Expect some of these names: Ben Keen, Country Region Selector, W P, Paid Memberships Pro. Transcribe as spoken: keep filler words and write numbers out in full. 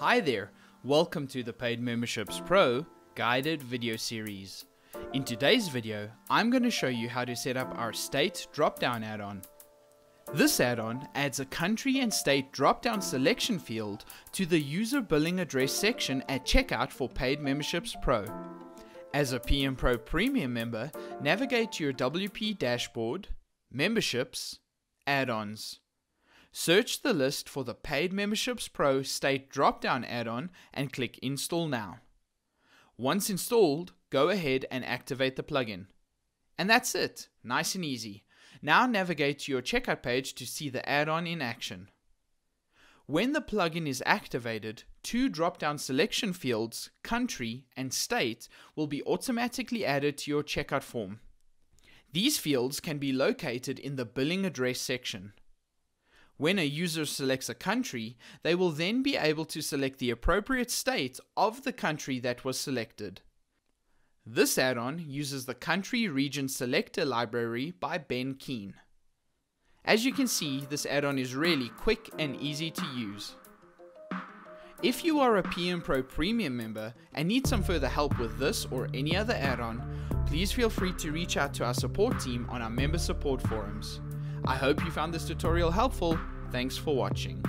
Hi there, welcome to the Paid Memberships Pro guided video series. In today's video, I'm going to show you how to set up our state drop-down add-on. This add-on adds a country and state drop-down selection field to the user billing address section at checkout for Paid Memberships Pro. As a P M Pro Premium member, navigate to your W P dashboard, Memberships, Add-ons. Search the list for the Paid Memberships Pro State drop-down add-on and click Install Now. Once installed, go ahead and activate the plugin. And that's it, nice and easy. Now navigate to your checkout page to see the add-on in action. When the plugin is activated, two drop-down selection fields, Country and State, will be automatically added to your checkout form. These fields can be located in the Billing Address section. When a user selects a country, they will then be able to select the appropriate state of the country that was selected. This add-on uses the Country Region Selector library by Ben Keen. As you can see, this add-on is really quick and easy to use. If you are a P M Pro Premium member and need some further help with this or any other add-on, please feel free to reach out to our support team on our member support forums. I hope you found this tutorial helpful. Thanks for watching.